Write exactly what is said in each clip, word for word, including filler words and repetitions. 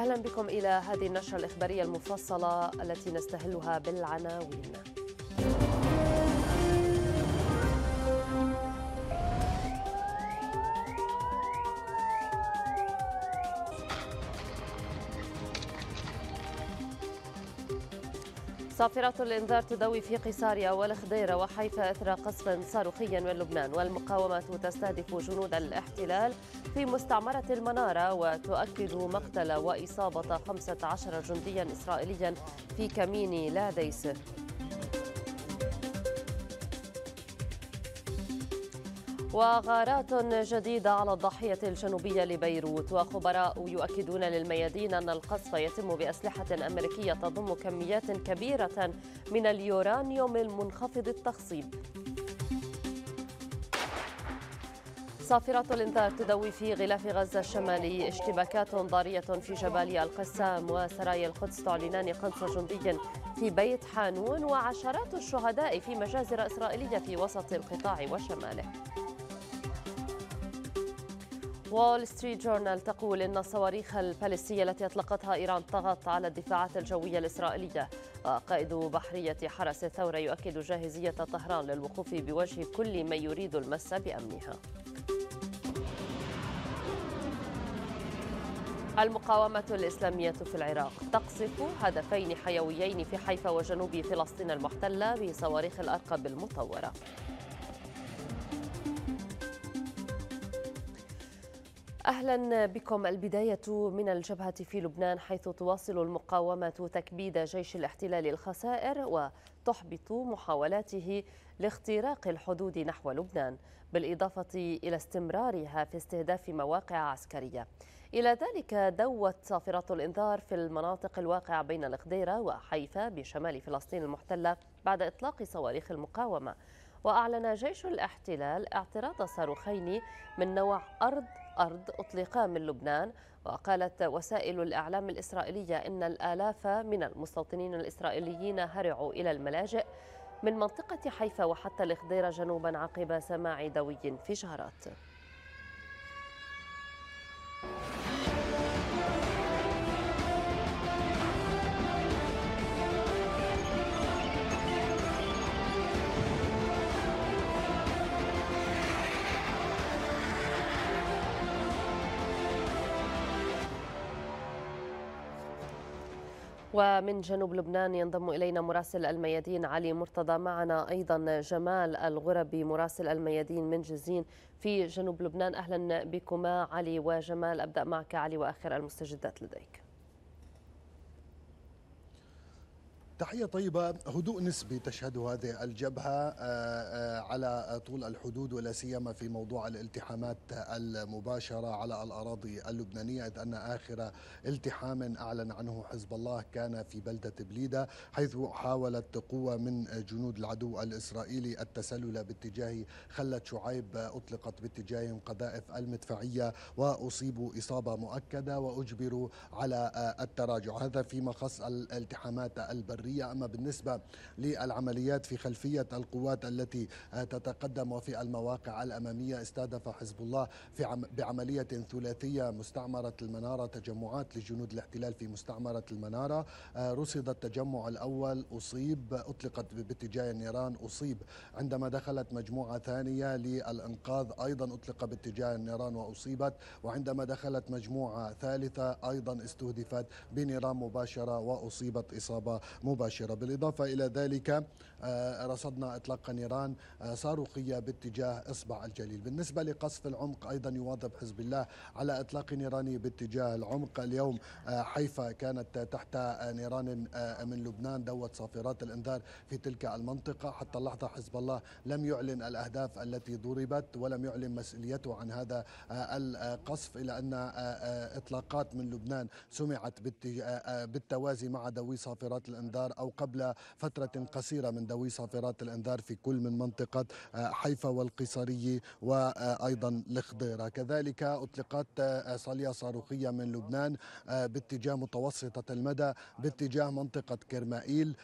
أهلا بكم إلى هذه النشرة الإخبارية المفصلة التي نستهلها بالعناوين. صافرات الإنذار تضوي في قصاريا والخضيرة وحيفا إثر قصف صاروخي من لبنان، والمقاومة تستهدف جنود الاحتلال في مستعمرة المنارة وتؤكد مقتل وإصابة خمسة عشر جنديا إسرائيليا في كمين لاديس. وغارات جديدة على الضاحية الجنوبية لبيروت، وخبراء يؤكدون للميادين أن القصف يتم بأسلحة أمريكية تضم كميات كبيرة من اليورانيوم المنخفض التخصيب. صافرات الإنذار تدوي في غلاف غزة الشمالي، اشتباكات ضارية في جبال القسام وسرايا القدس تعلنان قنص جندي في بيت حانون، وعشرات الشهداء في مجازر إسرائيلية في وسط القطاع وشماله. وول ستريت جورنال تقول إن الصواريخ البالستية التي أطلقتها إيران طغت على الدفاعات الجوية الإسرائيلية، وقائد بحرية حرس الثورة يؤكد جاهزية طهران للوقوف بوجه كل من يريد المس بأمنها. المقاومة الإسلامية في العراق تقصف هدفين حيويين في حيفا وجنوب فلسطين المحتلة بصواريخ الأرقب المطورة. أهلا بكم. البداية من الجبهة في لبنان، حيث تواصل المقاومة تكبيد جيش الاحتلال الخسائر وتحبط محاولاته لاختراق الحدود نحو لبنان، بالإضافة إلى استمرارها في استهداف مواقع عسكرية. إلى ذلك دوت صافرات الإنذار في المناطق الواقعة بين الخديرة وحيفا بشمال فلسطين المحتلة بعد إطلاق صواريخ المقاومة، وأعلن جيش الاحتلال اعتراض صاروخين من نوع أرض أرض أطلقا من لبنان. وقالت وسائل الإعلام الإسرائيلية إن الآلاف من المستوطنين الإسرائيليين هرعوا إلى الملاجئ من منطقة حيفا وحتى الخديرة جنوبا عقب سماع دوي انفجارات. ومن جنوب لبنان ينضم إلينا مراسل الميادين علي مرتضى، معنا أيضا جمال الغربي مراسل الميادين من جزين في جنوب لبنان. أهلا بكما علي وجمال. أبدأ معك علي وآخر المستجدات لديك. تحية طيبة. هدوء نسبي تشهد هذه الجبهة على طول الحدود، ولا سيما في موضوع الالتحامات المباشرة على الأراضي اللبنانية، إذ أن آخر التحام أعلن عنه حزب الله كان في بلدة بليدة، حيث حاولت قوة من جنود العدو الإسرائيلي التسلل باتجاه خلة شعيب، أطلقت باتجاههم قذائف المدفعية وأصيبوا إصابة مؤكدة وأجبروا على التراجع. هذا فيما خص الالتحامات البرية. أما بالنسبة للعمليات في خلفية القوات التي تتقدم وفي المواقع الأمامية، استهدف حزب الله في عم بعملية ثلاثية مستعمرة المنارة، تجمعات لجنود الاحتلال في مستعمرة المنارة، رصد التجمع الأول أصيب، أطلقت باتجاه النيران أصيب، عندما دخلت مجموعة ثانية للإنقاذ أيضا أطلق باتجاه النيران وأصيبت، وعندما دخلت مجموعة ثالثة أيضا استهدفت بنيران مباشرة وأصيبت إصابة مباشرة. بالإضافة إلى ذلك رصدنا إطلاق نيران صاروخية باتجاه إصبع الجليل. بالنسبة لقصف العمق أيضا يواظب حزب الله على إطلاق نيراني باتجاه العمق. اليوم حيفا كانت تحت نيران من لبنان، دوت صافرات الإنذار في تلك المنطقة. حتى اللحظة حزب الله لم يعلن الأهداف التي ضربت ولم يعلن مسؤوليته عن هذا القصف، إلا أن إطلاقات من لبنان سمعت بالتوازي مع دوي صافرات الإنذار الانذار أو قبل فترة قصيرة من دوي صافرات الانذار في كل من منطقة حيفا والقيصرية وأيضا الخضيرة. كذلك أطلقت صالية صاروخية من لبنان باتجاه متوسطة المدى باتجاه منطقة كرمائيل.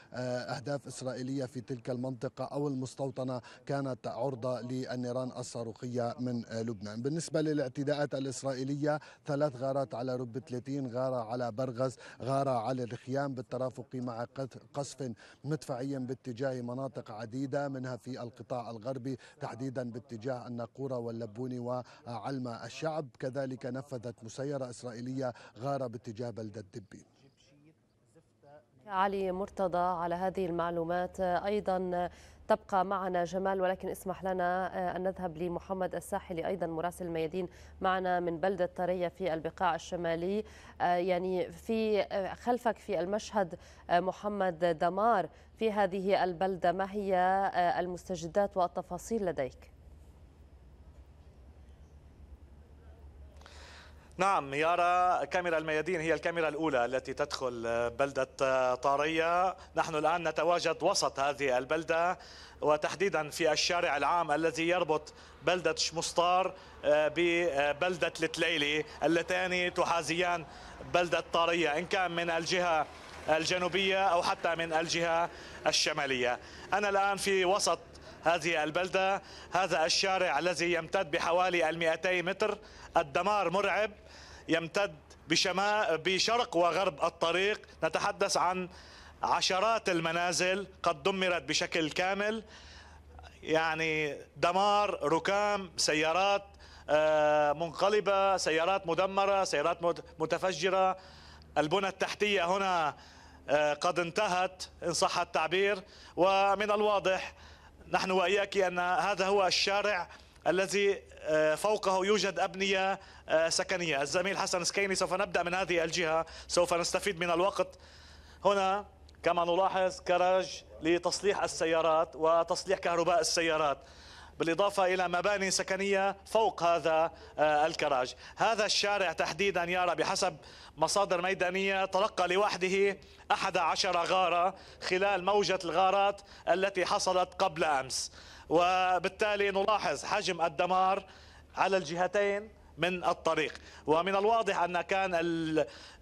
أهداف إسرائيلية في تلك المنطقة أو المستوطنة كانت عرضة للنيران الصاروخية من لبنان. بالنسبة للاعتداءات الإسرائيلية، ثلاث غارات على رب ثلاثين، غارة على برغز، غارة على الخيام، بالترافق مع قصف مدفعي باتجاه مناطق عديدة منها في القطاع الغربي تحديدا باتجاه الناقورة واللبون وعلمة الشعب. كذلك نفذت مسيرة إسرائيلية غارة باتجاه بلدة دبين. علي مرتضى على هذه المعلومات. أيضا تبقى معنا جمال، ولكن اسمح لنا أن نذهب لمحمد الساحلي أيضا مراسل الميادين معنا من بلدة طرية في البقاع الشمالي. يعني في خلفك في المشهد محمد دمار في هذه البلدة، ما هي المستجدات والتفاصيل لديك؟ نعم يارا، كاميرا الميادين هي الكاميرا الأولى التي تدخل بلدة طارية. نحن الآن نتواجد وسط هذه البلدة وتحديدا في الشارع العام الذي يربط بلدة شمسطار ببلدة التليلي، اللتان تحازيان بلدة طارية إن كان من الجهة الجنوبية أو حتى من الجهة الشمالية. أنا الآن في وسط هذه البلدة، هذا الشارع الذي يمتد بحوالي المئتي متر. الدمار مرعب، يمتد بشمال بشرق وغرب الطريق. نتحدث عن عشرات المنازل قد دمرت بشكل كامل، يعني دمار ركام، سيارات منقلبة، سيارات مدمرة، سيارات متفجرة. البنى التحتية هنا قد انتهت إن صح التعبير. ومن الواضح نحن وإياك أن هذا هو الشارع الذي فوقه يوجد أبنية سكنية. الزميل حسن سكيني، سوف نبدأ من هذه الجهة، سوف نستفيد من الوقت. هنا كما نلاحظ كراج لتصليح السيارات وتصليح كهرباء السيارات، بالإضافة إلى مباني سكنية فوق هذا الكراج. هذا الشارع تحديدا يارى بحسب مصادر ميدانية تلقى لوحده إحدى عشرة غارة خلال موجة الغارات التي حصلت قبل أمس، وبالتالي نلاحظ حجم الدمار على الجهتين من الطريق. ومن الواضح أن كان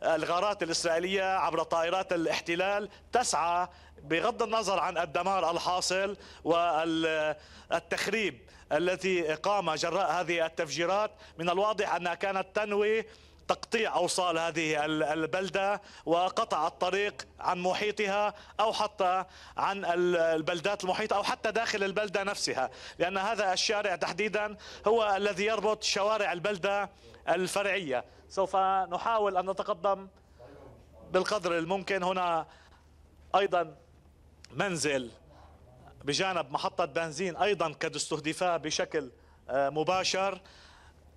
الغارات الإسرائيلية عبر طائرات الاحتلال تسعى بغض النظر عن الدمار الحاصل والتخريب الذي قام جراء هذه التفجيرات، من الواضح أنها كانت تنوي تقطيع أوصال هذه البلدة وقطع الطريق عن محيطها أو حتى عن البلدات المحيطة أو حتى داخل البلدة نفسها، لأن هذا الشارع تحديدا هو الذي يربط شوارع البلدة الفرعية. سوف نحاول أن نتقدم بالقدر الممكن. هنا أيضا منزل بجانب محطة بنزين أيضا قد استهدفها بشكل مباشر.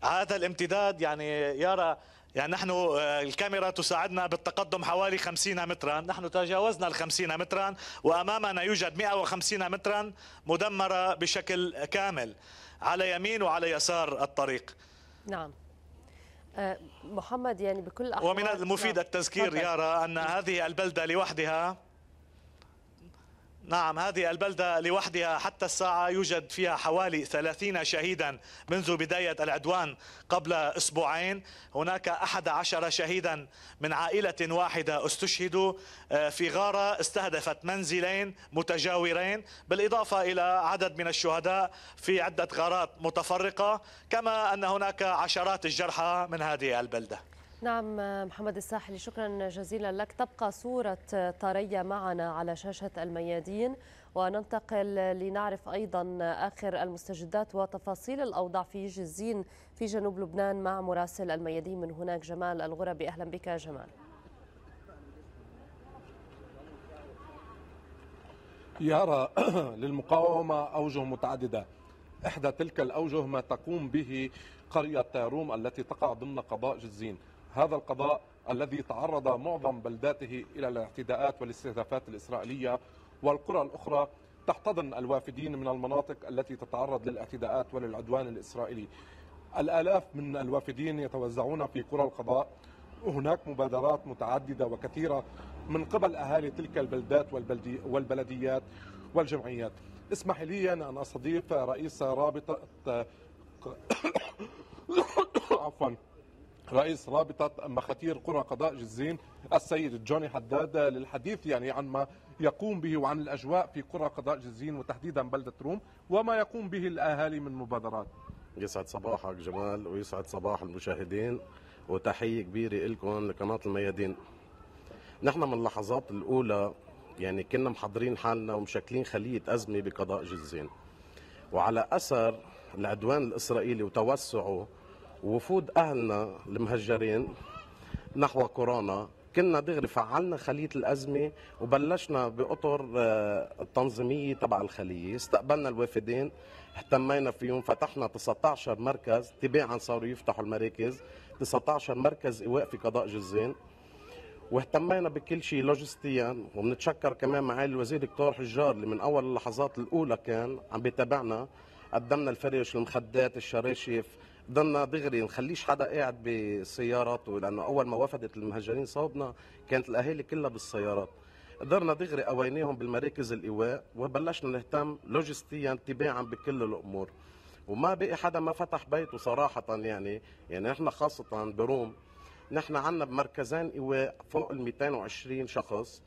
هذا الامتداد يعني يرى، يعني نحن الكاميرا تساعدنا بالتقدم حوالي خمسين مترا، نحن تجاوزنا ال خمسين مترا وأمامنا يوجد مئة وخمسين مترا مدمرة بشكل كامل على يمين وعلى يسار الطريق. نعم محمد، يعني بكل أحوال ومن المفيد التذكير يرى أن هذه البلدة لوحدها، نعم هذه البلدة لوحدها حتى الساعة يوجد فيها حوالي ثلاثين شهيدا منذ بداية العدوان قبل أسبوعين. هناك أحد عشر شهيدا من عائلة واحدة استشهدوا في غارة استهدفت منزلين متجاورين، بالإضافة إلى عدد من الشهداء في عدة غارات متفرقة، كما أن هناك عشرات الجرحى من هذه البلدة. نعم محمد الساحلي، شكرا جزيلا لك. تبقى صورة طرية معنا على شاشة الميادين، وننتقل لنعرف أيضا آخر المستجدات وتفاصيل الأوضاع في جزين في جنوب لبنان مع مراسل الميادين من هناك جمال الغربي. أهلا بك جمال. يرى للمقاومة أوجه متعددة، إحدى تلك الأوجه ما تقوم به قرية روم التي تقع ضمن قضاء جزين، هذا القضاء الذي تعرض معظم بلداته إلى الاعتداءات والاستهدافات الإسرائيلية، والقرى الأخرى تحتضن الوافدين من المناطق التي تتعرض للاعتداءات وللعدوان الإسرائيلي. الآلاف من الوافدين يتوزعون في قرى القضاء هناك مبادرات متعددة وكثيرة من قبل أهالي تلك البلدات والبلديات والجمعيات. اسمح لي أن أستضيف رئيس رابطة عفوا رئيس رابطة مخاتير قرى قضاء جزين السيد جوني حداد للحديث يعني عن ما يقوم به وعن الأجواء في قرى قضاء جزين وتحديدا بلدة روم وما يقوم به الأهالي من مبادرات. يسعد صباحك جمال ويسعد صباح المشاهدين وتحية كبيرة لكم لقناة الميادين. نحن من اللحظات الأولى يعني كنا محضرين حالنا ومشكلين خلية أزمة بقضاء جزين، وعلى أثر العدوان الإسرائيلي وتوسعه ووفود أهلنا المهجرين نحو كورونا كنا دغري فعلنا خلية الأزمة وبلشنا بأطر التنظيمية تبع الخلية. استقبلنا الوافدين، اهتمينا فيهم، فتحنا تسعة عشر مركز تباعا، صاروا يفتحوا المراكز تسعة عشر مركز إيواء في قضاء جزين، واهتمينا بكل شيء لوجستيا. وبنتشكر كمان معالي الوزير دكتور حجار اللي من أول اللحظات الأولى كان عم بيتابعنا. قدمنا الفرش، المخدات، الشراشف، ضلنا دغري نخليش حدا قاعد بسياراته، لانه اول ما وفدت المهجرين صوبنا كانت الاهالي كلها بالسيارات. قدرنا دغري قويناهم بالمراكز الايواء وبلشنا نهتم لوجستيا تباعا بكل الامور، وما بقي حدا ما فتح بيته صراحه. يعني يعني نحن خاصه بروم نحن عندنا بمركزين ايواء فوق ال مئتين وعشرين شخص،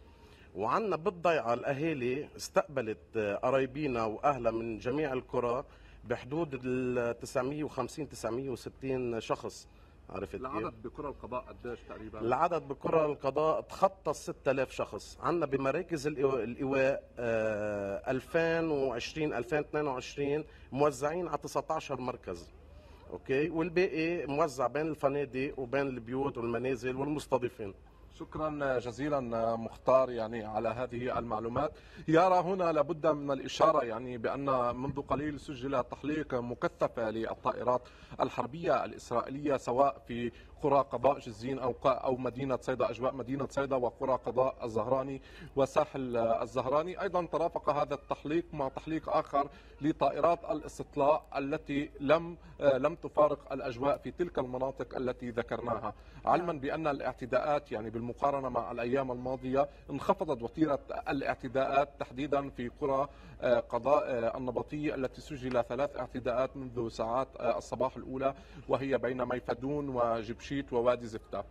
وعندنا بالضيعه الاهالي استقبلت قرايبينا واهلها من جميع القرى بحدود ال تسعمئة وخمسين تسعمئة وستين شخص. عرفت العدد بقرى القضاء قديش تقريبا؟ العدد بقرى القضاء تخطى ال ستة آلاف شخص. عندنا بمراكز الايواء آه ألفين وعشرين ألفين واثنين وعشرين موزعين على تسعة عشر مركز، اوكي، والباقي موزع بين الفنادق وبين البيوت والمنازل والمستضيفين. شكرا جزيلا مختار يعني على هذه المعلومات. يرى هنا لابد من الإشارة يعني بأن منذ قليل سجل تحليق مكثف للطائرات الحربية الإسرائيلية سواء في قرى قضاء جزين أو أو مدينة صيدا، أجواء مدينة صيدا وقرى قضاء الزهراني وساحل الزهراني. أيضا ترافق هذا التحليق مع تحليق آخر لطائرات الاستطلاع التي لم لم تفارق الأجواء في تلك المناطق التي ذكرناها، علما بأن الاعتداءات يعني بالمقارنة مع الأيام الماضية انخفضت وتيرة الاعتداءات تحديدا في قرى قضاء النبطية التي سجل ثلاث اعتداءات منذ ساعات الصباح الأولى وهي بين ميفدون وجبشيت ووادي زفتة.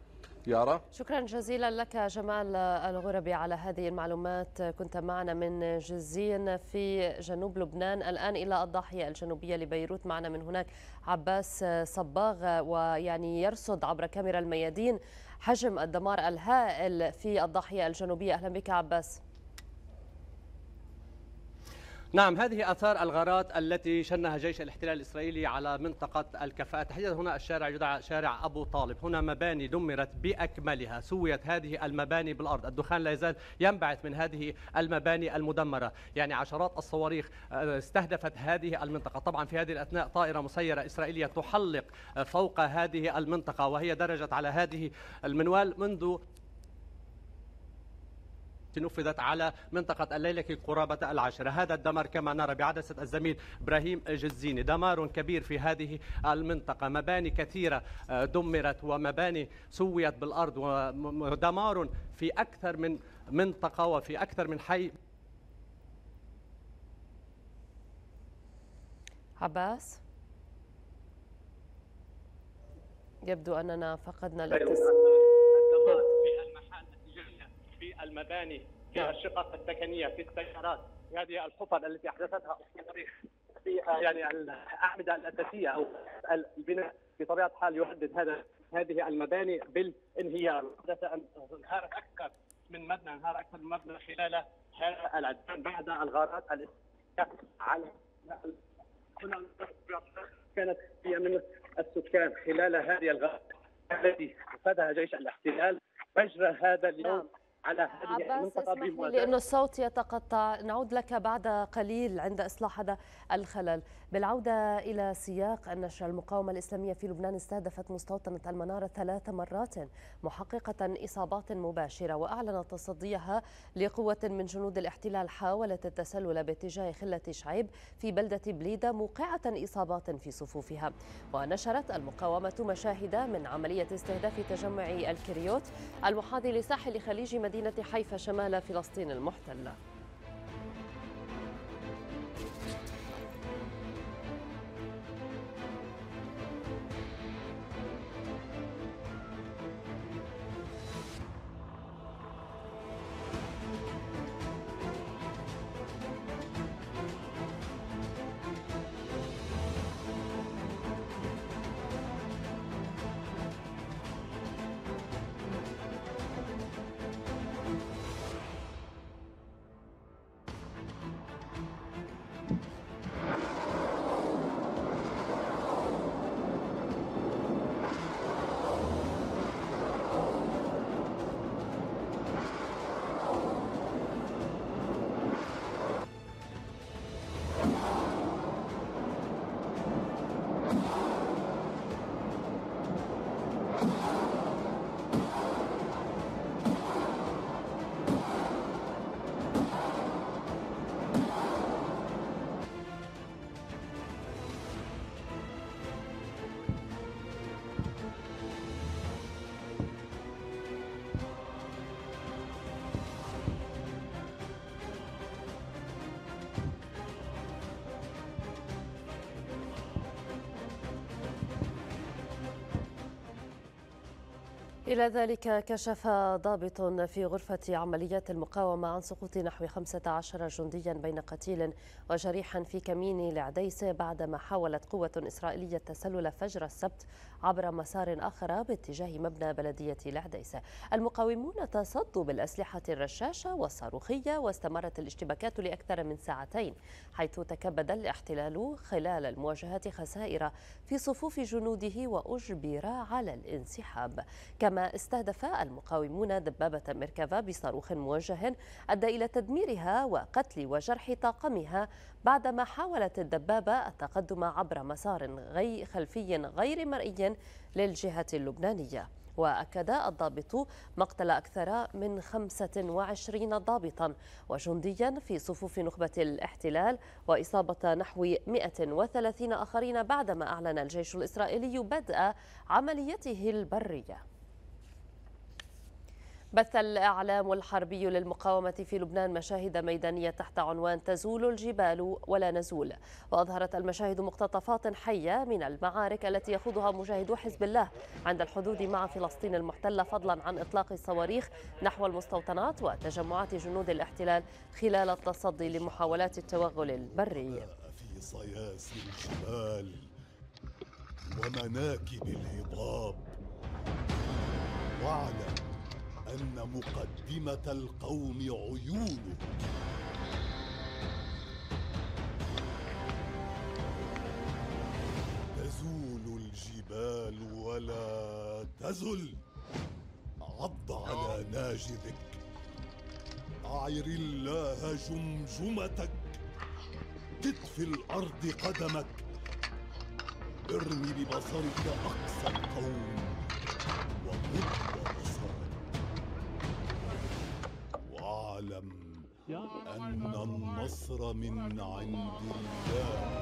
يارا شكرا جزيلا لك جمال الغربي على هذه المعلومات. كنت معنا من جزين في جنوب لبنان. الآن إلى الضاحية الجنوبية لبيروت، معنا من هناك عباس صباغ، ويعني يرصد عبر كاميرا الميادين حجم الدمار الهائل في الضاحية الجنوبية. أهلا بك عباس. نعم، هذه آثار الغارات التي شنها جيش الاحتلال الإسرائيلي على منطقة الكفاءة، تحديدا هنا الشارع شارع أبو طالب. هنا مباني دمرت بأكملها، سويت هذه المباني بالأرض، الدخان لا يزال ينبعث من هذه المباني المدمرة، يعني عشرات الصواريخ استهدفت هذه المنطقة. طبعا في هذه الأثناء طائرة مسيرة إسرائيلية تحلق فوق هذه المنطقة، وهي درجت على هذه المنوال منذ نفذت على منطقة الليلكي قرابة العاشرة. هذا الدمار كما نرى بعدسة الزميل إبراهيم الجزيني، دمار كبير في هذه المنطقة، مباني كثيرة دمرت ومباني سويت بالأرض، ودمار في أكثر من منطقة وفي أكثر من حي. عباس يبدو أننا فقدنا الاتصال. في المباني، في الشقق السكنيه، في السيارات، في هذه الحفر التي احدثتها في يعني الاعمده الاساسيه او البناء بطبيعه الحال يهدد هذا هذه المباني بالانهيار. حدث ان انهار اكثر من مبنى، انهار اكثر من مبنى خلال هذا العدوان بعد الغارات الاسرائيليه على هنا. كانت هي من السكان خلال هذه الغارات التي نفذها جيش الاحتلال مجرى هذا اليوم على هذه المنطقة بمواجهة. لأن الصوت يتقطع، نعود لك بعد قليل عند إصلاح هذا الخلل. بالعودة إلى سياق النشرة، المقاومة الإسلامية في لبنان استهدفت مستوطنة المنارة ثلاث مرات محققة إصابات مباشرة، وأعلنت تصديها لقوة من جنود الاحتلال حاولت التسلل باتجاه خلة شعيب في بلدة بليدة موقعة إصابات في صفوفها. ونشرت المقاومة مشاهد من عملية استهداف تجمع الكريوت المحاذي لساحل خليج مدينة حيفا شمال فلسطين المحتلة. إلى ذلك كشف ضابط في غرفة عمليات المقاومة عن سقوط نحو خمسة عشر جنديا بين قتيل وجريح في كمين العديس بعدما حاولت قوة إسرائيلية التسلل فجر السبت عبر مسار آخر باتجاه مبنى بلدية العديس. المقاومون تصدوا بالأسلحة الرشاشة والصاروخية، واستمرت الاشتباكات لأكثر من ساعتين، حيث تكبد الاحتلال خلال المواجهات خسائر في صفوف جنوده وأجبر على الانسحاب. كما استهدف المقاومون دبابة ميركافا بصاروخ موجه أدى إلى تدميرها وقتل وجرح طاقمها بعدما حاولت الدبابة التقدم عبر مسار غير خلفي غير مرئي للجهة اللبنانية. وأكد الضابط مقتل أكثر من خمسة وعشرين ضابطا وجنديا في صفوف نخبة الاحتلال وإصابة نحو مئة وثلاثين آخرين بعدما أعلن الجيش الإسرائيلي بدء عمليته البرية. بث الإعلام الحربي للمقاومة في لبنان مشاهد ميدانية تحت عنوان تزول الجبال ولا نزول، وأظهرت المشاهد مقتطفات حية من المعارك التي يخوضها مجاهدو حزب الله عند الحدود مع فلسطين المحتلة، فضلا عن إطلاق الصواريخ نحو المستوطنات وتجمعات جنود الاحتلال خلال التصدي لمحاولات التوغل البري. في صياس الجبال ومناكب الهضاب، وعلى أن مقدمة القوم عيونه، تزول الجبال ولا تزل، عض على ناجذك، أعر الله جمجمتك، تطفي الأرض قدمك، ارمي ببصرك أقصى القوم ومد أن النصر من عند الله.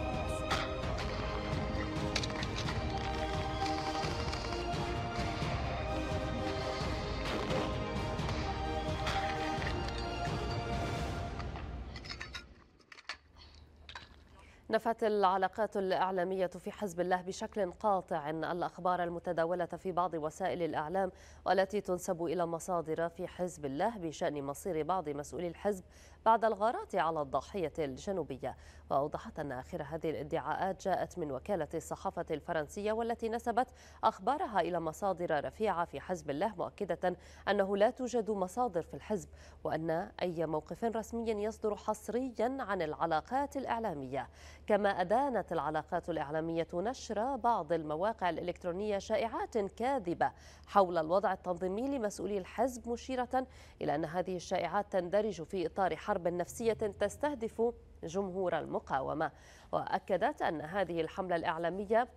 نفت العلاقات الإعلامية في حزب الله بشكل قاطع الأخبار المتداولة في بعض وسائل الإعلام والتي تنسب إلى مصادر في حزب الله بشأن مصير بعض مسؤولي الحزب بعد الغارات على الضاحية الجنوبية. وأوضحت أن آخر هذه الادعاءات جاءت من وكالة الصحافة الفرنسية، والتي نسبت أخبارها إلى مصادر رفيعة في حزب الله، مؤكدة أنه لا توجد مصادر في الحزب وأن أي موقف رسمي يصدر حصريا عن العلاقات الإعلامية. كما أدانت العلاقات الإعلامية نشر بعض المواقع الإلكترونية شائعات كاذبة حول الوضع التنظيمي لمسؤولي الحزب، مشيرة إلى أن هذه الشائعات تندرج في إطار حرب نفسية تستهدف جمهور المقاومة. وأكدت أن هذه الحملة الإعلامية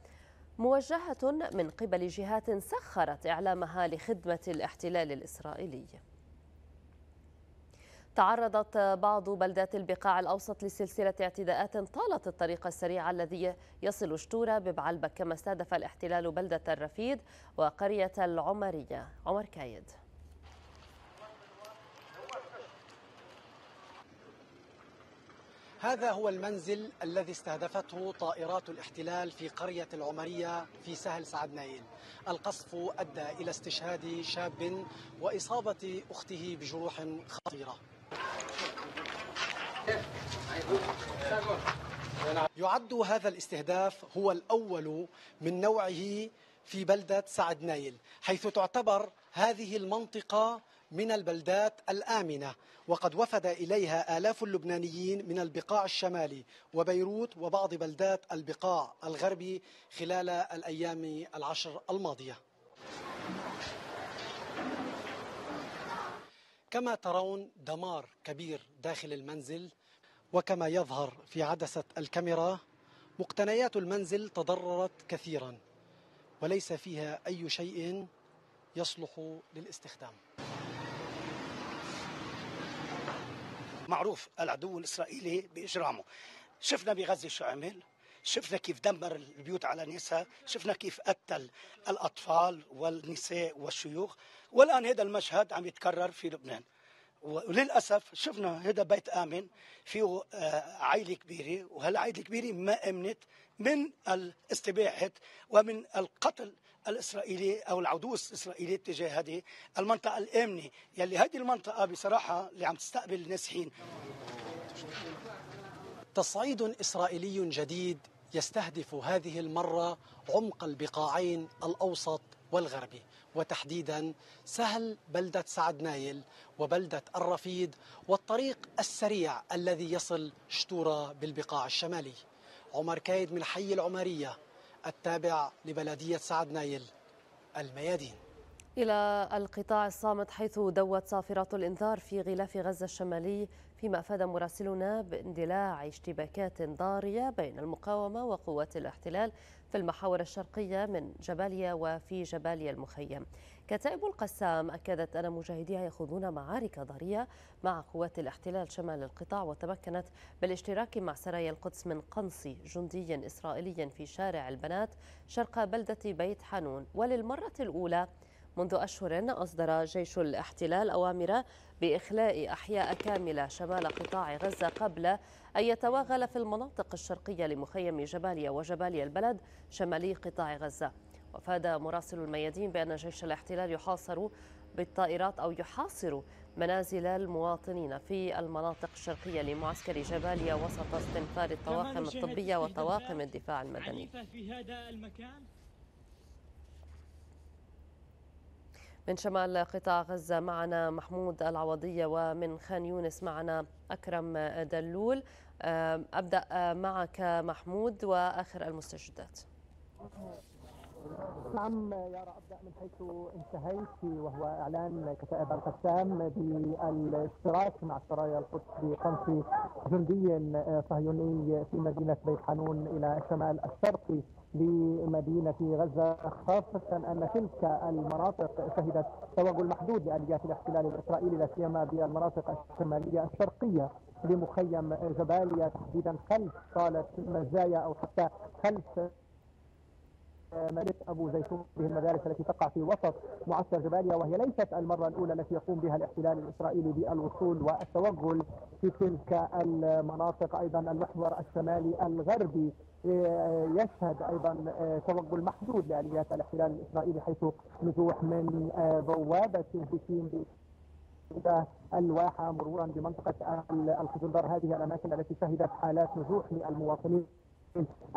موجهة من قبل جهات سخرت إعلامها لخدمة الاحتلال الإسرائيلي. تعرضت بعض بلدات البقاع الأوسط لسلسلة اعتداءات طالت الطريق السريع الذي يصل شتورة ببعلبك، كما استهدف الاحتلال بلدة الرفيد وقرية العمرية. عمر كايد. هذا هو المنزل الذي استهدفته طائرات الاحتلال في قرية العمرية في سهل سعد نايل. القصف أدى إلى استشهاد شاب وإصابة أخته بجروح خطيرة. يعد هذا الاستهداف هو الأول من نوعه في بلدة سعد نايل، حيث تعتبر هذه المنطقة من البلدات الآمنة، وقد وفد إليها آلاف اللبنانيين من البقاع الشمالي وبيروت وبعض بلدات البقاع الغربي خلال الأيام العشر الماضية. كما ترون دمار كبير داخل المنزل، وكما يظهر في عدسة الكاميرا مقتنيات المنزل تضررت كثيرا وليس فيها أي شيء يصلح للاستخدام. معروف العدو الإسرائيلي بإجرامه، شفنا بغزة شو عمل، شفنا كيف دمر البيوت على نساء، شفنا كيف قتل الأطفال والنساء والشيوخ، والآن هذا المشهد عم يتكرر في لبنان. وللأسف شفنا هذا بيت آمن فيه عائلة كبيرة، وهالعائلة الكبيرة ما أمنت من الاستباحة ومن القتل الإسرائيلي أو العدو الإسرائيلي تجاه هذه المنطقة الآمنة، يلي هذه المنطقة بصراحة اللي عم تستقبل النازحين. تصعيد إسرائيلي جديد يستهدف هذه المرة عمق البقاعين الأوسط والغربي، وتحديدا سهل بلدة سعد نايل وبلدة الرفيد والطريق السريع الذي يصل شتورة بالبقاع الشمالي. عمر كايد من حي العمرية التابع لبلدية سعد نايل، الميادين. إلى القطاع الصامت حيث دوت صافرات الإنذار في غلاف غزة الشمالي، فيما أفاد مراسلنا باندلاع اشتباكات ضارية بين المقاومة وقوات الاحتلال في المحاور الشرقية من جباليا وفي جباليا المخيم. كتائب القسام أكدت أن مجاهديها يخوضون معارك ضارية مع قوات الاحتلال شمال القطاع، وتمكنت بالاشتراك مع سرايا القدس من قنص جندي إسرائيلي في شارع البنات شرق بلدة بيت حانون. وللمرة الأولى منذ أشهر أصدر جيش الاحتلال أوامر بإخلاء أحياء كاملة شمال قطاع غزة قبل أن يتوغل في المناطق الشرقية لمخيم جباليا وجباليا البلد شمالي قطاع غزة. وفاد مراسل الميادين بأن جيش الاحتلال يحاصر بالطائرات أو يحاصر منازل المواطنين في المناطق الشرقية لمعسكر جباليا وسط استنفار الطواقم الطبية وطواقم الدفاع المدني. من شمال قطاع غزة معنا محمود العوضية، ومن خان يونس معنا أكرم دلول. أبدأ معك محمود وآخر المستجدات. نعم يارا، أبدأ من حيث انتهيت، وهو إعلان كتائب القسام بالاشتراك مع سرايا القدس بقنص جندي صهيوني في مدينة بيت حانون إلى الشمال الشرقي لمدينة غزة، خاصة أن تلك المناطق شهدت توغل محدود لآليات الاحتلال الإسرائيلي، لا سيما بالمناطق الشمالية الشرقية لمخيم جباليا، تحديدا خلف صالة مزايا أو حتى خلف مدينة أبو زيتون، هذه المدارس التي تقع في وسط معسكر جباليا. وهي ليست المرة الأولى التي يقوم بها الاحتلال الإسرائيلي بالوصول والتوغل في تلك المناطق. أيضا المحور الشمالي الغربي يشهد أيضا توغل محدود لآليات الاحتلال الإسرائيلي، حيث نزوح من بوابة بكين إلى الواحة مرورا بمنطقة الخزندر. هذه الأماكن التي شهدت حالات نزوح للمواطنين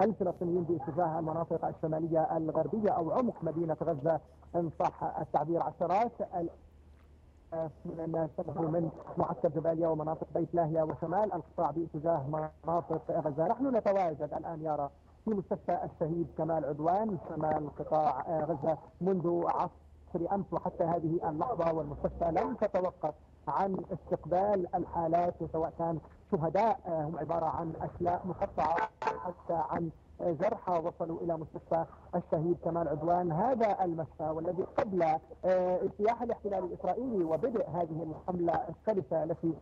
الفلسطينيين باتجاه المناطق الشمالية الغربية أو عمق مدينة غزة إن صح التعبير. عشرات من الناس تبدو من معسكر جباليا ومناطق بيت لاهيا وشمال القطاع باتجاه مناطق غزة. نحن نتواجد الآن يارا في مستشفى الشهيد كمال عدوان شمال قطاع غزة منذ عصر أمس وحتى هذه اللحظة، والمستشفى لم تتوقف عن استقبال الحالات، وسواء كان شهداء هم عبارة عن أشلاء مقطعة حتى عن جرحى وصلوا إلى مستشفى الشهيد كمال عدوان. هذا المشفى والذي قبل اجتياح الاحتلال الإسرائيلي وبدء هذه الحملة الشرسة التي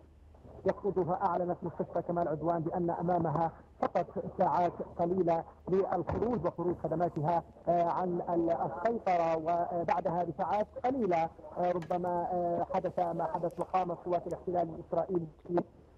يقودها أعلنت مستشفى كمال عدوان بأن أمامها فقط ساعات قليلة للخروج وخروج خدماتها عن السيطرة، وبعدها بساعات قليلة ربما حدث ما حدث وقامت قوات الاحتلال الإسرائيلي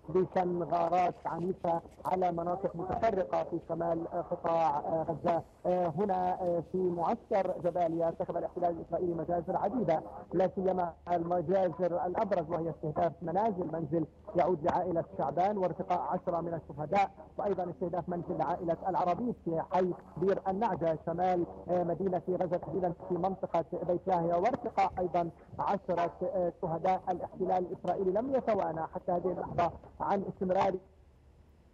بشن غارات عنيفة على مناطق متفرقة في شمال قطاع غزة. هنا في معسكر جباليا ارتكب الاحتلال الإسرائيلي مجازر عديدة، لا سيما المجازر الأبرز وهي استهداف منازل، منزل يعود لعائلة شعبان وارتقاء عشرة من الشهداء، وأيضا استهداف منزل لعائلة العربيس في حي بير النعجة شمال مدينة غزة تحديدا في منطقة بيت لاهيا، وارتقاء أيضا عشرة شهداء. الاحتلال الإسرائيلي لم يتوانى حتى هذه اللحظة عن استمراره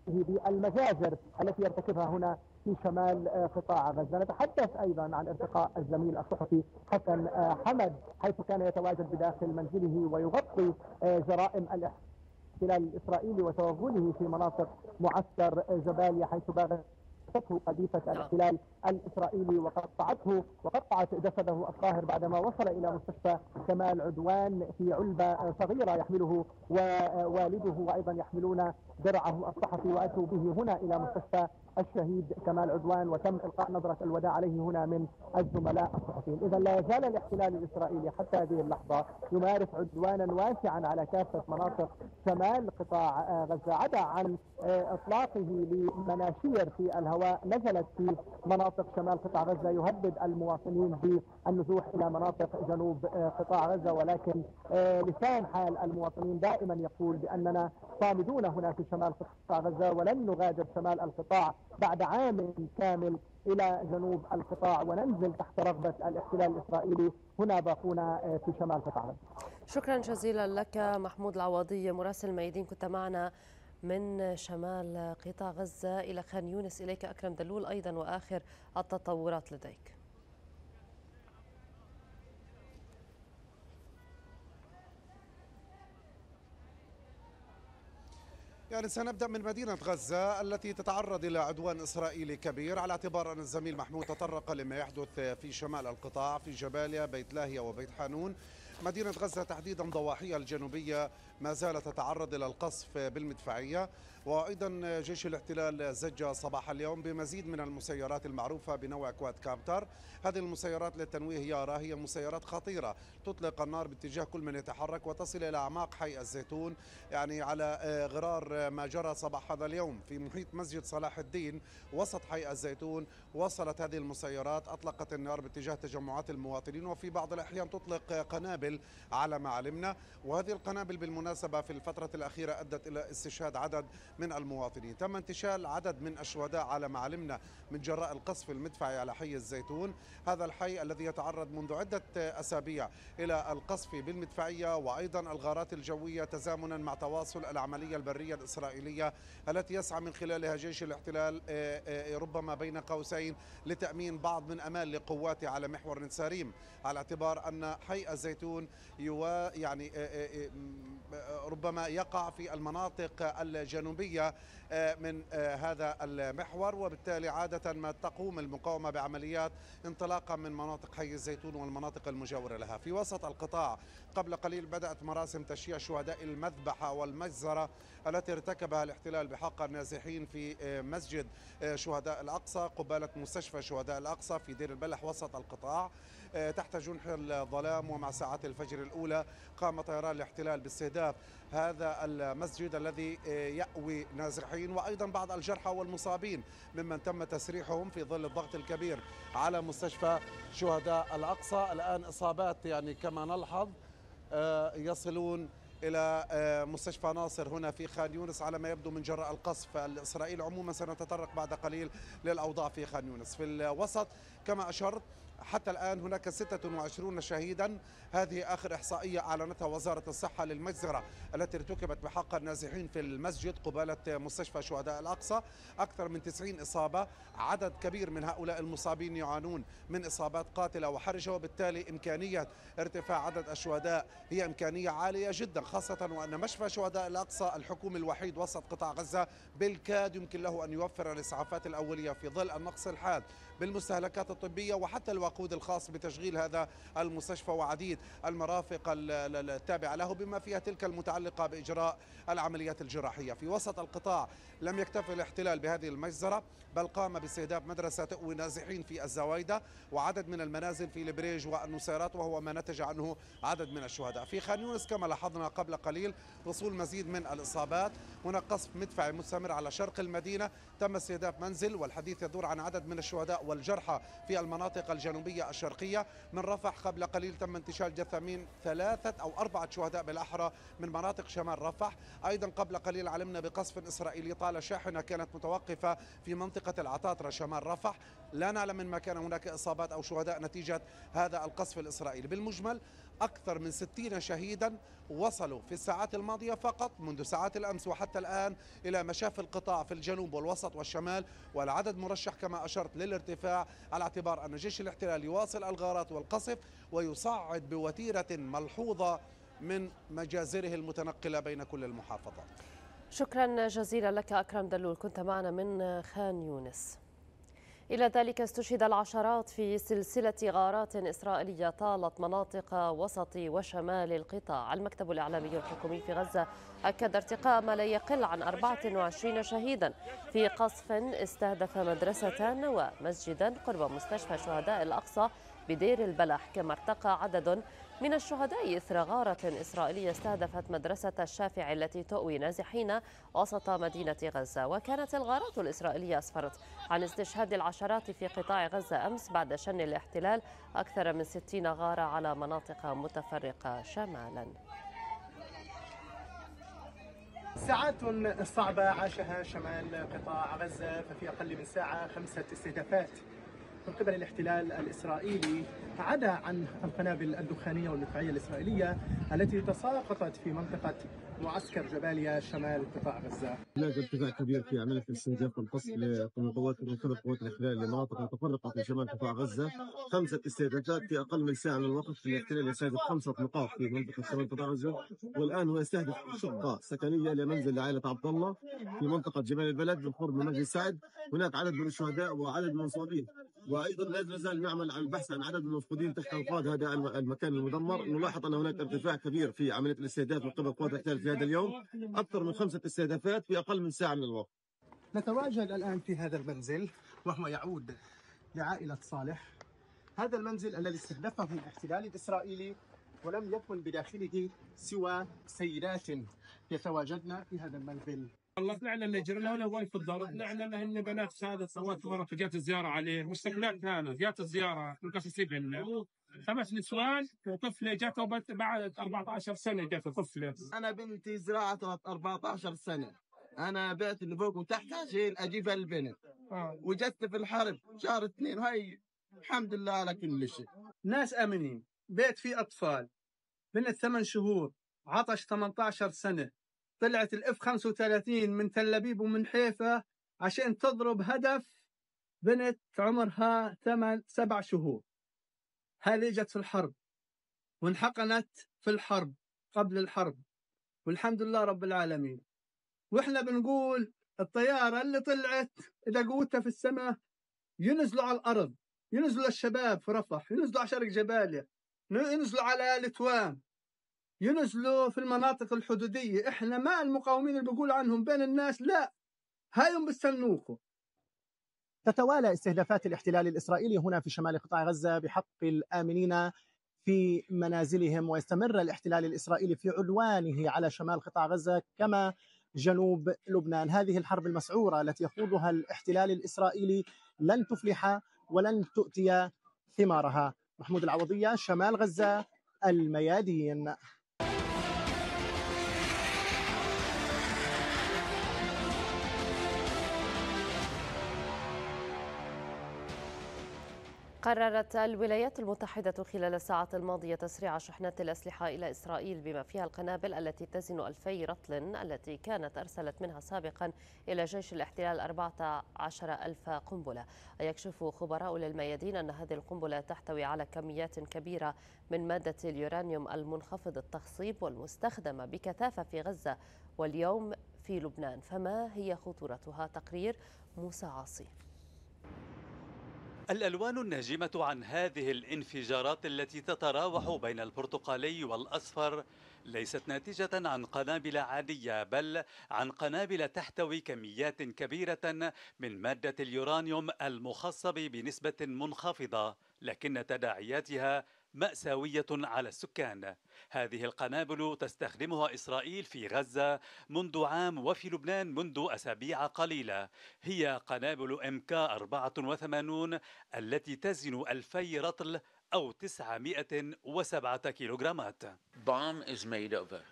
بالمجازر التي يرتكبها هنا في شمال قطاع غزة. نتحدث أيضا عن ارتقاء الزميل الصحفي حسن حمد حيث كان يتواجد بداخل منزله ويغطي جرائم الاحتلال الإسرائيلي وتوغله في مناطق معسكر جباليا، حيث باغت قذيفة الاحتلال الإسرائيلي وقطعته وقطعت جسده الطاهر بعدما وصل إلى مستشفى كمال عدوان في علبة صغيرة يحمله ووالده، وأيضا يحملون درعه الصحفي، وأتوا به هنا إلى مستشفى الشهيد كمال عدوان وتم إلقاء نظرة الوداع عليه هنا من الزملاء الصحفيين. إذا لا يزال الاحتلال الإسرائيلي حتى هذه اللحظة يمارس عدوانا واسعا على كافة مناطق شمال قطاع غزة، عدا عن إطلاقه لمناشير في الهواء نزلت في مناطق شمال قطاع غزة يهدد المواطنين بالنزوح إلى مناطق جنوب قطاع غزة، ولكن لسان حال المواطنين دائما يقول بأننا صامدون هنا في شمال قطاع غزة ولن نغادر شمال القطاع بعد عام كامل إلى جنوب القطاع وننزل تحت رغبة الاحتلال الإسرائيلي، هنا باقونا في شمال قطاع غزة. شكرا جزيلا لك محمود العوضية مراسل الميادين، كنت معنا من شمال قطاع غزة. إلى خان يونس إليك أكرم دلول أيضا وآخر التطورات لديك. يعني سنبدأ من مدينة غزة التي تتعرض إلى عدوان إسرائيلي كبير، على اعتبار أن الزميل محمود تطرق لما يحدث في شمال القطاع في جباليا بيت لاهيا وبيت حانون. مدينة غزة تحديدا ضواحيها الجنوبية ما زالت تتعرض إلى القصف بالمدفعية، وأيضا جيش الاحتلال زج صباح اليوم بمزيد من المسيرات المعروفة بنوع كواد كابتر. هذه المسيرات للتنويه يارا هي مسيرات خطيرة تطلق النار باتجاه كل من يتحرك وتصل إلى أعماق حي الزيتون، يعني على غرار ما جرى صباح هذا اليوم في محيط مسجد صلاح الدين وسط حي الزيتون. وصلت هذه المسيرات أطلقت النار باتجاه تجمعات المواطنين، وفي بعض الأحيان تطلق قنابل على ما علمنا، وهذه القنابل بالمناسبة في الفترة الأخيرة أدت إلى استشهاد عدد من المواطنين. تم انتشال عدد من الشهداء على ما علمنا من جراء القصف المدفعي على حي الزيتون، هذا الحي الذي يتعرض منذ عدة أسابيع إلى القصف بالمدفعية وأيضا الغارات الجوية، تزامنا مع تواصل العملية البرية الإسرائيلية التي يسعى من خلالها جيش الاحتلال ربما بين قوسين لتأمين بعض من أمال لقواته على محور نساريم، على اعتبار أن حي الزيتون يعني ربما يقع في المناطق الجنوبية من هذا المحور، وبالتالي عادة ما تقوم المقاومة بعمليات انطلاقا من مناطق حي الزيتون والمناطق المجاورة لها. في وسط القطاع قبل قليل بدأت مراسم تشييع شهداء المذبحة والمجزرة التي ارتكبها الاحتلال بحق النازحين في مسجد شهداء الأقصى قبالة مستشفى شهداء الأقصى في دير البلح وسط القطاع تحت جنح الظلام. ومع ساعات الفجر الأولى قام طيران الاحتلال باستهداف هذا المسجد الذي يأوي نازحين وأيضا بعض الجرحى والمصابين ممن تم تسريحهم في ظل الضغط الكبير على مستشفى شهداء الأقصى. الآن إصابات يعني كما نلحظ يصلون إلى مستشفى ناصر هنا في خان يونس على ما يبدو من جراء القصف الإسرائيلي. عموما سنتطرق بعد قليل للأوضاع في خان يونس. في الوسط كما أشرت حتى الآن هناك ستة وعشرين شهيدا، هذه آخر إحصائية أعلنتها وزارة الصحة للمجزرة التي ارتكبت بحق النازحين في المسجد قبالة مستشفى شهداء الأقصى، أكثر من تسعين إصابة، عدد كبير من هؤلاء المصابين يعانون من إصابات قاتلة وحرجة، وبالتالي إمكانية ارتفاع عدد الشهداء هي إمكانية عالية جدا، خاصة وأن مشفى شهداء الأقصى الحكومي الوحيد وسط قطاع غزة بالكاد يمكن له أن يوفر الإسعافات الأولية في ظل النقص الحاد بالمستهلكات الطبية وحتى الوقود الخاص بتشغيل هذا المستشفى وعديد المرافق التابعة له بما فيها تلك المتعلقة بإجراء العمليات الجراحية. في وسط القطاع لم يكتف الاحتلال بهذه المجزرة، بل قام باستهداف مدرسة تأوي نازحين في الزوايدة وعدد من المنازل في البريج والنصيرات، وهو ما نتج عنه عدد من الشهداء. في خان يونس كما لاحظنا قبل قليل وصول مزيد من الإصابات، هناك قصف مدفعي مستمر على شرق المدينة، تم استهداف منزل والحديث يدور عن عدد من الشهداء والجرحى في المناطق الجنوبية الشرقية من رفح. قبل قليل تم انتشال جثامين ثلاثة أو أربعة شهداء بالأحرى من مناطق شمال رفح. أيضا قبل قليل علمنا بقصف إسرائيلي طال شاحنة كانت متوقفة في منطقة العطاطرة شمال رفح، لا نعلم من ما كان هناك إصابات أو شهداء نتيجة هذا القصف الإسرائيلي. بالمجمل أكثر من ستين شهيدا وصلوا في الساعات الماضية فقط منذ ساعات الأمس وحتى الآن إلى مشاف القطاع في الجنوب والوسط والشمال، والعدد مرشح كما أشرت للارتفاع على اعتبار أن جيش الاحتلال يواصل الغارات والقصف ويصعد بوتيرة ملحوظة من مجازره المتنقلة بين كل المحافظات. شكرا جزيلا لك أكرم دلول، كنت معنا من خان يونس. إلى ذلك استشهد العشرات في سلسلة غارات إسرائيلية طالت مناطق وسط وشمال القطاع. المكتب الإعلامي الحكومي في غزة أكد ارتقاء ما لا يقل عن أربعة وعشرين شهيدا في قصف استهدف مدرسة ومسجدا قرب مستشفى شهداء الأقصى بدير البلح، كما ارتقى عدد من الشهداء إثر غارة إسرائيلية استهدفت مدرسة الشافعي التي تؤوي نازحين وسط مدينة غزة. وكانت الغارات الإسرائيلية أسفرت عن استشهاد العشرات في قطاع غزة أمس بعد شن الاحتلال أكثر من ستين غارة على مناطق متفرقة شمالا. ساعات صعبة عاشها شمال قطاع غزة، ففي أقل من ساعة خمسة استهدافات من قبل الاحتلال الإسرائيلي عدا عن القنابل الدخانية والمدفعية الإسرائيلية التي تساقطت في منطقة معسكر جباليا شمال قطاع غزة. هناك ارتفاع كبير في عملية الاستنزاف والقصف من قوات من قبل قوات الاحتلال لمناطق متفرقة في شمال قطاع غزة، خمسة استهدافات في أقل من ساعة من الوقت. الاحتلال يستهدف خمسة نقاط في منطقة شمال قطاع غزة، والآن هو يستهدف شقة سكنية لمنزل لعائلة عبد الله في منطقة جبال البلد بالقرب من مجلس سعد. هناك عدد من الشهداء وعدد من المصابين، وايضا لا نزال نعمل على البحث عن عدد المفقودين تحت انقاض هذا المكان المدمر. نلاحظ ان هناك ارتفاع كبير في عمليه الاستهداف من قبل قوات الاحتلال في هذا اليوم، اكثر من خمسه استهدافات في اقل من ساعه من الوقت. نتواجد الان في هذا المنزل وهو يعود لعائله صالح، هذا المنزل الذي استهدفه الاحتلال الاسرائيلي ولم يكن بداخله سوى سيدات يتواجدن في هذا المنزل. والله طلعنا اللي جرنا ولا واي في الدار، طلعنا لهن بنات هذا سوات ورقه جات الزياره عليه، مستقلات كانت جات الزياره مكسسين عنا، خمس نسوان وطفله جات بعد أربعة عشر سنه جات طفله. انا بنتي زراعتها أربعة عشر سنه، انا بعت اللي فوق وتحت عشان اجيب البنت، وجت في الحرب شهر اثنين، هاي الحمد لله على كل شيء. ناس امنين، بيت فيه اطفال، بنت ثمان شهور، عطش ثمانية عشر سنه، طلعت الاف خمسة وثلاثين من تل ابيب ومن حيفا عشان تضرب هدف بنت عمرها ثمان سبع شهور. هذه جت في الحرب وانحقنت في الحرب قبل الحرب، والحمد لله رب العالمين. واحنا بنقول الطياره اللي طلعت اذا قوتها في السماء ينزلوا على الارض، ينزلوا الشباب في رفح، ينزلوا على شرق جباليا، ينزلوا على التوام، ينزلوا في المناطق الحدودية. إحنا ما المقاومين اللي بيقول عنهم بين الناس لا، هايهم بيستنوكم. تتوالى استهدافات الاحتلال الإسرائيلي هنا في شمال قطاع غزة بحق الآمنين في منازلهم، ويستمر الاحتلال الإسرائيلي في عدوانه على شمال قطاع غزة كما جنوب لبنان. هذه الحرب المسعورة التي يخوضها الاحتلال الإسرائيلي لن تفلح ولن تؤتي ثمارها. محمود العوضية، شمال غزة، الميادين. قررت الولايات المتحدة خلال الساعة الماضية تسريع شحنات الأسلحة إلى إسرائيل بما فيها القنابل التي تزن ألفي رطل التي كانت أرسلت منها سابقا إلى جيش الاحتلال أربعة عشر ألف قنبلة. يكشف خبراء للميادين أن هذه القنبلة تحتوي على كميات كبيرة من مادة اليورانيوم المنخفض التخصيب والمستخدمة بكثافة في غزة واليوم في لبنان. فما هي خطورتها؟ تقرير موسى عاصي. الألوان الناجمة عن هذه الانفجارات التي تتراوح بين البرتقالي والأصفر ليست ناتجة عن قنابل عادية، بل عن قنابل تحتوي كميات كبيرة من مادة اليورانيوم المخصب بنسبة منخفضة، لكن تداعياتها مأساوية على السكان. هذه القنابل تستخدمها إسرائيل في غزة منذ عام وفي لبنان منذ أسابيع قليلة. هي قنابل إم كي أربعة وثمانين التي تزن ألفي رطل أو تسعمائة وسبعة كيلوغرامات.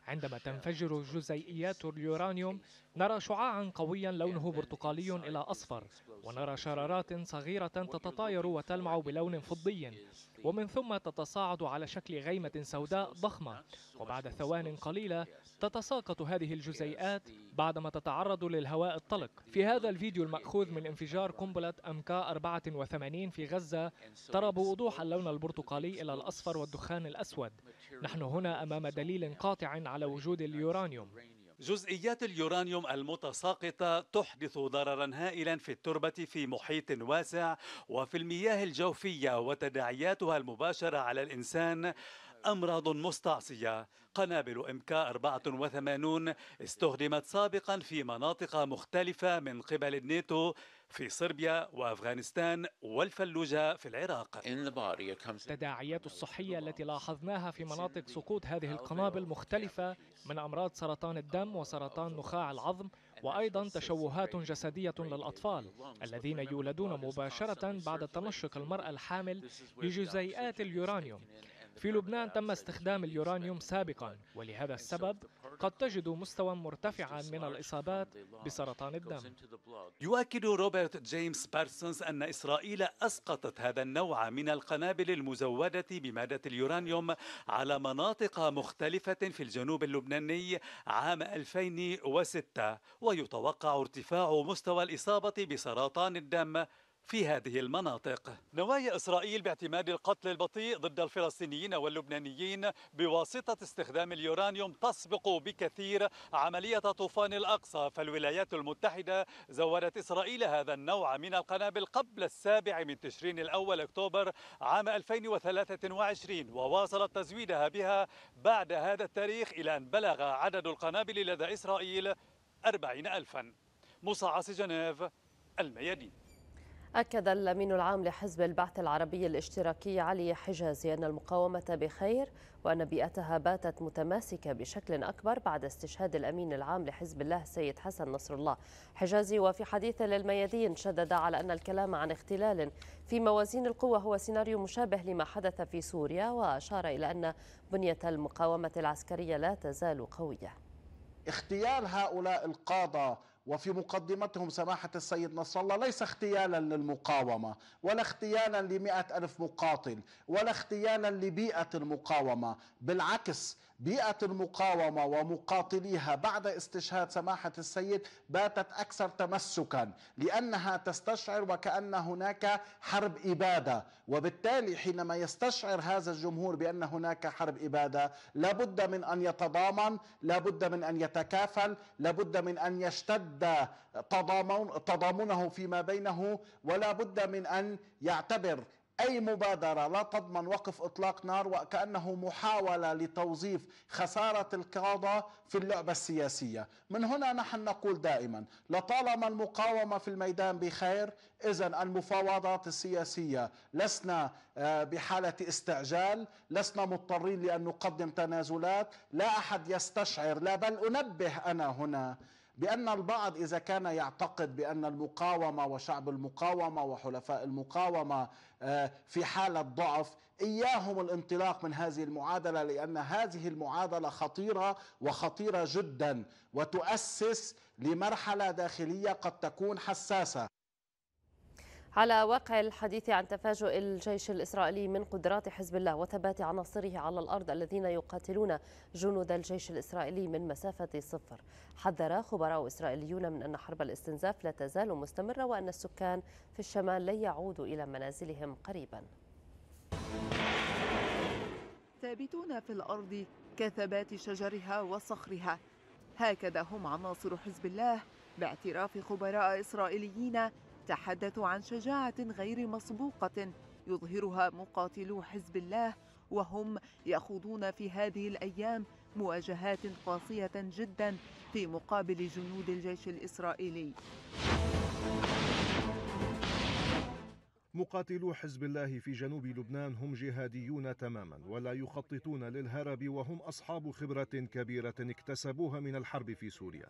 عندما تنفجر جزيئيات اليورانيوم نرى شعاعا قويا لونه برتقالي إلى أصفر، ونرى شرارات صغيرة تتطاير وتلمع بلون فضي، ومن ثم تتصاعد على شكل غيمة سوداء ضخمة، وبعد ثوان قليلة تتساقط هذه الجزيئات بعدما تتعرض للهواء الطلق. في هذا الفيديو المأخوذ من انفجار قنبلة إم كي أربعة وثمانين في غزة ترى بوضوح اللون البرتقالي إلى الأصفر والدخان الأسود. نحن هنا أمام دليل قاطع على وجود اليورانيوم. جزيئات اليورانيوم المتساقطة تحدث ضررا هائلا في التربة في محيط واسع وفي المياه الجوفية، وتداعياتها المباشرة على الإنسان أمراض مستعصية. قنابل إم كي أربعة وثمانين استخدمت سابقا في مناطق مختلفة من قبل الناتو في صربيا وأفغانستان والفلوجة في العراق. التداعيات الصحية التي لاحظناها في مناطق سقوط هذه القنابل مختلفة، من أمراض سرطان الدم وسرطان نخاع العظم، وأيضا تشوهات جسدية للأطفال الذين يولدون مباشرة بعد تنشق المرأة الحامل لجزيئات اليورانيوم. في لبنان تم استخدام اليورانيوم سابقا، ولهذا السبب قد تجد مستوى مرتفعا من الإصابات بسرطان الدم. يؤكد روبرت جيمس بارسونز أن إسرائيل أسقطت هذا النوع من القنابل المزودة بمادة اليورانيوم على مناطق مختلفة في الجنوب اللبناني عام ألفين وستة، ويتوقع ارتفاع مستوى الإصابة بسرطان الدم في هذه المناطق. نوايا إسرائيل باعتماد القتل البطيء ضد الفلسطينيين واللبنانيين بواسطة استخدام اليورانيوم تسبق بكثير عملية طوفان الأقصى. فالولايات المتحدة زودت إسرائيل هذا النوع من القنابل قبل السابع من تشرين الأول أكتوبر عام ألفين وثلاثة وعشرين، وواصلت تزويدها بها بعد هذا التاريخ إلى أن بلغ عدد القنابل لدى إسرائيل أربعين ألفا. موسى عاصي، جنيف، الميادين. أكد الأمين العام لحزب البعث العربي الاشتراكي علي حجازي أن المقاومة بخير وأن بيئتها باتت متماسكة بشكل أكبر بعد استشهاد الأمين العام لحزب الله السيد حسن نصر الله. حجازي وفي حديث للميادين شدد على أن الكلام عن اختلال في موازين القوة هو سيناريو مشابه لما حدث في سوريا، وأشار إلى أن بنية المقاومة العسكرية لا تزال قوية. اغتيال هؤلاء القادة وفي مقدمتهم سماحة السيد نصر الله ليس اغتيالا للمقاومة، ولا اغتيالا لمئة ألف مقاتل، ولا اغتيالا لبيئة المقاومة. بالعكس، بيئة المقاومة ومقاتليها بعد استشهاد سماحة السيد باتت أكثر تمسكا، لأنها تستشعر وكأن هناك حرب إبادة، وبالتالي حينما يستشعر هذا الجمهور بأن هناك حرب إبادة لابد من أن يتضامن، لابد من أن يتكافل، لابد من أن يشتد تضامن تضامنه فيما بينه، ولا بد من أن يعتبر أي مبادرة لا تضمن وقف إطلاق نار وكأنه محاولة لتوظيف خسارة القادة في اللعبة السياسية. من هنا نحن نقول دائما لطالما المقاومة في الميدان بخير، إذن المفاوضات السياسية لسنا بحالة استعجال، لسنا مضطرين لأن نقدم تنازلات. لا أحد يستشعر، لا بل أنبه أنا هنا بأن البعض إذا كان يعتقد بأن المقاومة وشعب المقاومة وحلفاء المقاومة في حالة ضعف، إياهم الانطلاق من هذه المعادلة، لأن هذه المعادلة خطيرة وخطيرة جدا وتؤسس لمرحلة داخلية قد تكون حساسة. على وقع الحديث عن تفاجؤ الجيش الإسرائيلي من قدرات حزب الله وثبات عناصره على الأرض الذين يقاتلون جنود الجيش الإسرائيلي من مسافة صفر، حذر خبراء إسرائيليون من أن حرب الاستنزاف لا تزال مستمرة وأن السكان في الشمال لن يعودوا إلى منازلهم قريبا. ثابتون في الأرض كثبات شجرها وصخرها، هكذا هم عناصر حزب الله باعتراف خبراء إسرائيليين تحدثوا عن شجاعة غير مسبوقة يظهرها مقاتلو حزب الله وهم يخوضون في هذه الأيام مواجهات قاسية جدا في مقابل جنود الجيش الإسرائيلي. مقاتلو حزب الله في جنوب لبنان هم جهاديون تماما ولا يخططون للهرب، وهم أصحاب خبرة كبيرة اكتسبوها من الحرب في سوريا.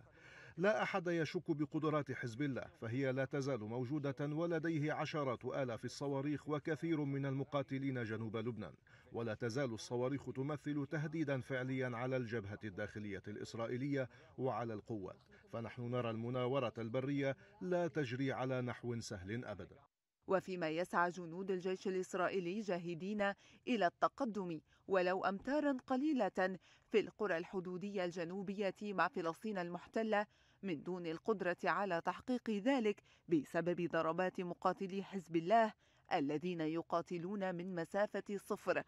لا أحد يشك بقدرات حزب الله، فهي لا تزال موجودة ولديه عشرات آلاف الصواريخ وكثير من المقاتلين جنوب لبنان، ولا تزال الصواريخ تمثل تهديدا فعليا على الجبهة الداخلية الإسرائيلية وعلى القوات، فنحن نرى المناورة البرية لا تجري على نحو سهل أبدا. وفيما يسعى جنود الجيش الإسرائيلي جاهدين إلى التقدم ولو أمتارا قليلة في القرى الحدودية الجنوبية مع فلسطين المحتلة من دون القدرة على تحقيق ذلك بسبب ضربات مقاتلي حزب الله الذين يقاتلون من مسافة صفر،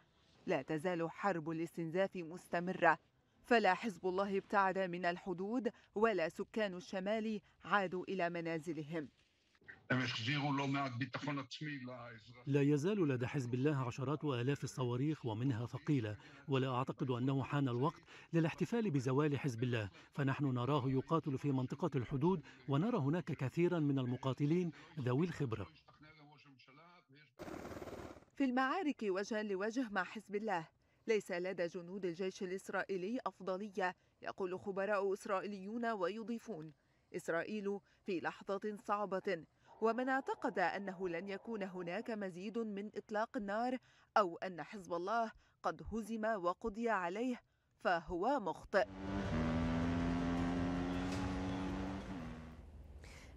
لا تزال حرب الاستنزاف مستمرة، فلا حزب الله ابتعد من الحدود ولا سكان الشمال عادوا إلى منازلهم. لا يزال لدى حزب الله عشرات آلاف الصواريخ ومنها ثقيلة، ولا أعتقد أنه حان الوقت للاحتفال بزوال حزب الله، فنحن نراه يقاتل في منطقة الحدود ونرى هناك كثيرا من المقاتلين ذوي الخبرة. في المعارك وجها لوجه مع حزب الله ليس لدى جنود الجيش الإسرائيلي أفضلية، يقول خبراء إسرائيليون ويضيفون إسرائيل في لحظة صعبة، ومن اعتقد أنه لن يكون هناك مزيد من إطلاق النار أو أن حزب الله قد هزم وقضي عليه فهو مخطئ.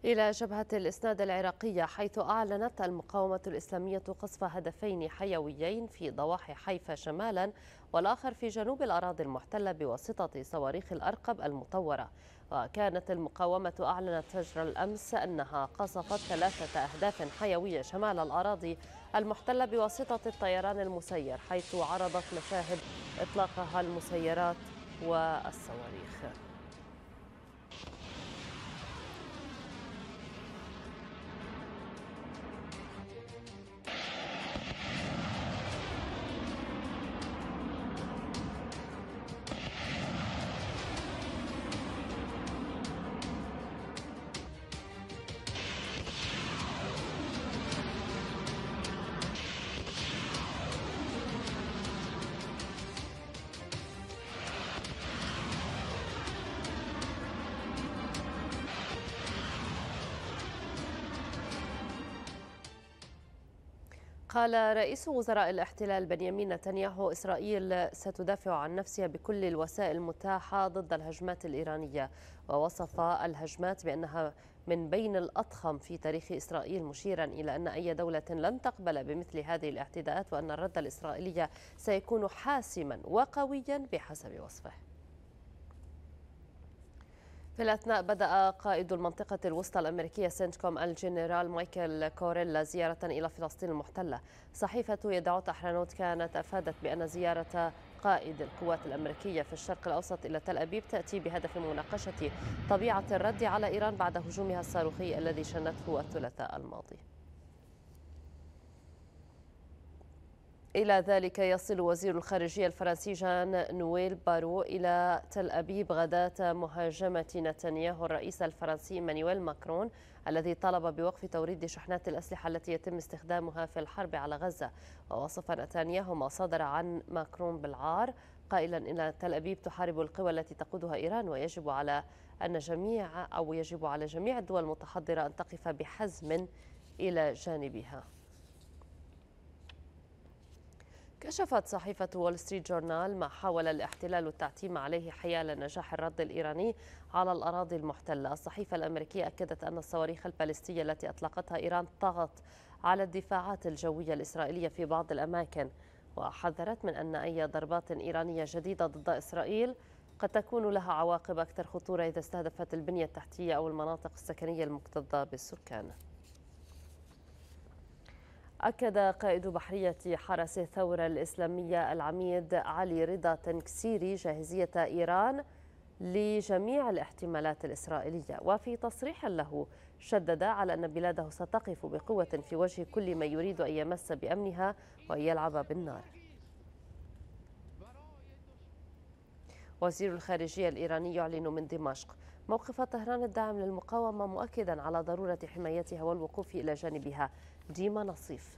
إلى جبهة الإسناد العراقية، حيث أعلنت المقاومة الإسلامية قصف هدفين حيويين في ضواحي حيفا شمالا والآخر في جنوب الأراضي المحتلة بواسطة صواريخ الأرقب المطورة. وكانت المقاومة أعلنت فجر الأمس أنها قصفت ثلاثة أهداف حيوية شمال الأراضي المحتلة بواسطة الطيران المسير، حيث عرضت مشاهد إطلاقها المسيرات والصواريخ. قال رئيس وزراء الاحتلال بنيامين نتنياهو إسرائيل ستدافع عن نفسها بكل الوسائل المتاحة ضد الهجمات الإيرانية، ووصف الهجمات بأنها من بين الأضخم في تاريخ إسرائيل، مشيرا إلى أن أي دولة لن تقبل بمثل هذه الاعتداءات وأن الرد الإسرائيلي سيكون حاسما وقويا بحسب وصفه. في الأثناء بدأ قائد المنطقة الوسطى الأمريكية سنتكوم الجنرال مايكل كوريلا زيارة إلى فلسطين المحتلة. صحيفة يدعوت أحرنوت كانت أفادت بأن زيارة قائد القوات الأمريكية في الشرق الأوسط إلى تل أبيب تأتي بهدف مناقشة طبيعة الرد على إيران بعد هجومها الصاروخي الذي شنته الثلاثاء الماضي. إلى ذلك يصل وزير الخارجية الفرنسي جان نويل بارو إلى تل أبيب غداة مهاجمة نتنياهو الرئيس الفرنسي مانويل ماكرون الذي طلب بوقف توريد شحنات الأسلحة التي يتم استخدامها في الحرب على غزة. ووصف نتنياهو ما صدر عن ماكرون بالعار، قائلا إن تل أبيب تحارب القوى التي تقودها إيران، ويجب على أن جميع أو يجب على جميع الدول المتحضرة أن تقف بحزم إلى جانبها. كشفت صحيفة وول ستريت جورنال ما حاول الاحتلال التعتيم عليه حيال نجاح الرد الإيراني على الأراضي المحتلة. الصحيفة الأمريكية أكدت أن الصواريخ البالستية التي أطلقتها إيران طغت على الدفاعات الجوية الإسرائيلية في بعض الأماكن، وحذرت من أن أي ضربات إيرانية جديدة ضد إسرائيل قد تكون لها عواقب أكثر خطورة إذا استهدفت البنية التحتية أو المناطق السكنية المكتظة بالسكان. أكد قائد بحرية حرس الثورة الإسلامية العميد علي رضا تنكسيري جاهزية إيران لجميع الاحتمالات الإسرائيلية، وفي تصريح له شدد على أن بلاده ستقف بقوة في وجه كل من يريد أن يمس بأمنها وأن يلعب بالنار. وزير الخارجية الإيراني يعلن من دمشق موقف طهران الداعم للمقاومة، مؤكدا على ضرورة حمايتها والوقوف إلى جانبها. ديما نصيف.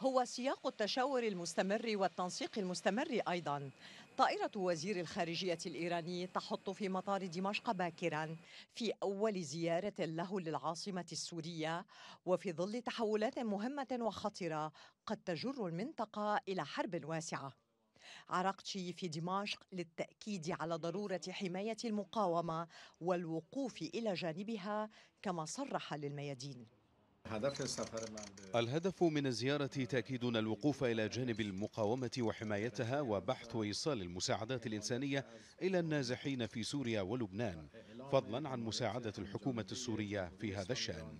هو سياق التشاور المستمر والتنسيق المستمر أيضا. طائرة وزير الخارجية الإيراني تحط في مطار دمشق باكرا في أول زيارة له للعاصمة السورية، وفي ظل تحولات مهمة وخطرة قد تجر المنطقة إلى حرب واسعة. عراقجي في دمشق للتأكيد على ضرورة حماية المقاومة والوقوف إلى جانبها، كما صرح للميادين. الهدف من الزيارة تأكيدنا الوقوف إلى جانب المقاومة وحمايتها، وبحث وإيصال المساعدات الإنسانية إلى النازحين في سوريا ولبنان، فضلا عن مساعدة الحكومة السورية في هذا الشأن.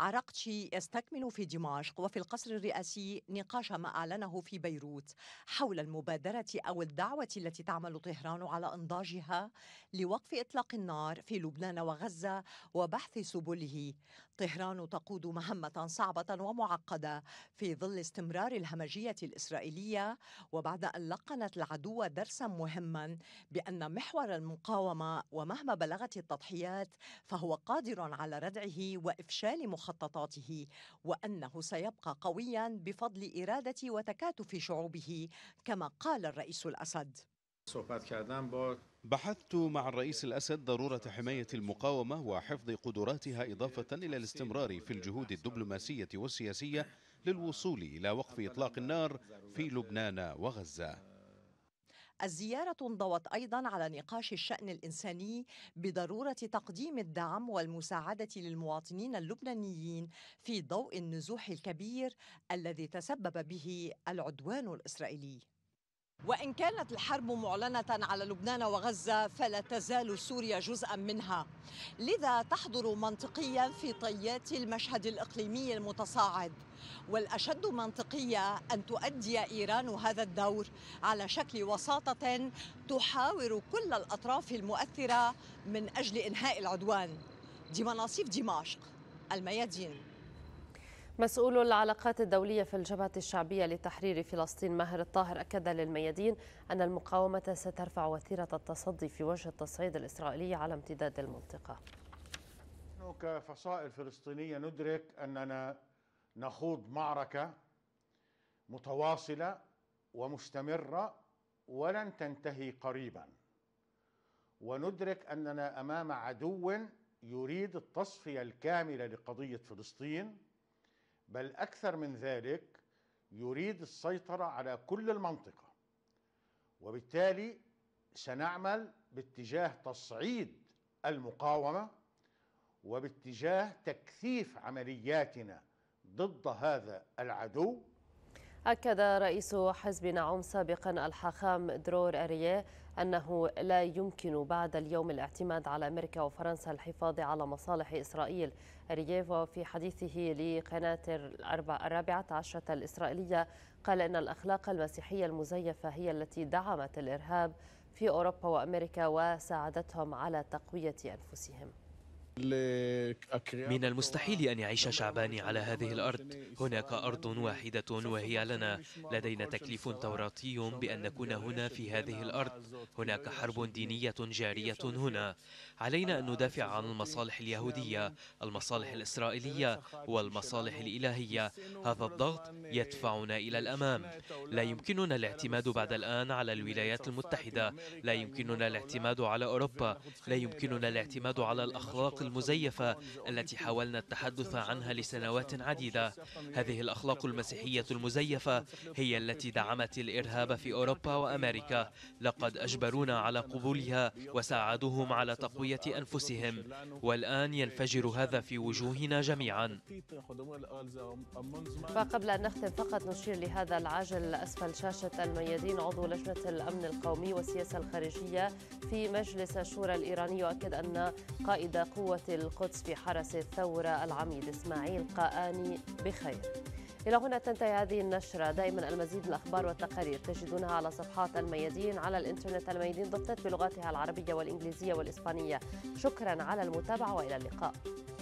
عراقجي يستكمل في دمشق وفي القصر الرئاسي نقاش ما أعلنه في بيروت حول المبادرة أو الدعوة التي تعمل طهران على إنضاجها لوقف إطلاق النار في لبنان وغزة وبحث سبله. طهران تقود مهمة صعبة ومعقدة في ظل استمرار الهمجية الإسرائيلية، وبعد أن لقنت العدو درسا مهما بأن محور المقاومة ومهما بلغت التضحيات فهو قادر على ردعه وإفشال مخططاته، وأنه سيبقى قويا بفضل إرادة وتكاتف شعوبه، كما قال الرئيس الأسد. بحثت مع الرئيس الأسد ضرورة حماية المقاومة وحفظ قدراتها، إضافة إلى الاستمرار في الجهود الدبلوماسية والسياسية للوصول إلى وقف إطلاق النار في لبنان وغزة. الزيارة انضوت أيضا على نقاش الشأن الإنساني بضرورة تقديم الدعم والمساعدة للمواطنين اللبنانيين في ضوء النزوح الكبير الذي تسبب به العدوان الإسرائيلي. وإن كانت الحرب معلنة على لبنان وغزة فلا تزال سوريا جزءا منها، لذا تحضر منطقيا في طيات المشهد الإقليمي المتصاعد، والأشد منطقية أن تؤدي إيران هذا الدور على شكل وساطة تحاور كل الأطراف المؤثرة من أجل إنهاء العدوان. ديما نصيف، دمشق، الميادين. مسؤول العلاقات الدولية في الجبهة الشعبية لتحرير فلسطين ماهر الطاهر أكد للميادين أن المقاومة سترفع وتيرة التصدي في وجه التصعيد الإسرائيلي على امتداد المنطقة. نحن كفصائل فلسطينية ندرك أننا نخوض معركة متواصلة ومستمرة ولن تنتهي قريبا، وندرك أننا أمام عدو يريد التصفية الكاملة لقضية فلسطين، بل أكثر من ذلك يريد السيطرة على كل المنطقة، وبالتالي سنعمل باتجاه تصعيد المقاومة وباتجاه تكثيف عملياتنا ضد هذا العدو. أكد رئيس حزب نعم سابقا الحاخام درور أرياء أنه لا يمكن بعد اليوم الاعتماد على أمريكا وفرنسا للحفاظ على مصالح إسرائيل. أرياف في حديثه لقناة الرابعة عشرة الإسرائيلية قال إن الأخلاق المسيحية المزيفة هي التي دعمت الإرهاب في أوروبا وأمريكا وساعدتهم على تقوية أنفسهم. من المستحيل أن يعيش شعبان على هذه الأرض. هناك أرض واحدة وهي لنا. لدينا تكليف توراتي بأن نكون هنا في هذه الأرض. هناك حرب دينية جارية هنا. علينا أن ندافع عن المصالح اليهودية، المصالح الإسرائيلية والمصالح الإلهية. هذا الضغط يدفعنا إلى الأمام. لا يمكننا الاعتماد بعد الآن على الولايات المتحدة. لا يمكننا الاعتماد على أوروبا. لا يمكننا الاعتماد على الأخلاق المزيفة التي حاولنا التحدث عنها لسنوات عديدة. هذه الأخلاق المسيحية المزيفة هي التي دعمت الإرهاب في أوروبا وأمريكا. لقد أجبرونا على قبولها وساعدوهم على تقوية أنفسهم، والآن ينفجر هذا في وجوهنا جميعا. وقبل أن نختم فقط نشير لهذا العاجل أسفل شاشة الميادين. عضو لجنة الأمن القومي والسياسة الخارجية في مجلس الشورى الإيراني يؤكد أن قائد قوة القدس في حرس الثورة العميد إسماعيل قاآني بخير. إلى هنا تنتهي هذه النشرة. دائما المزيد من الأخبار والتقارير تجدونها على صفحات الميادين على الإنترنت، الميادين دوت نت بلغاتها العربية والإنجليزية والإسبانية. شكرا على المتابعة وإلى اللقاء.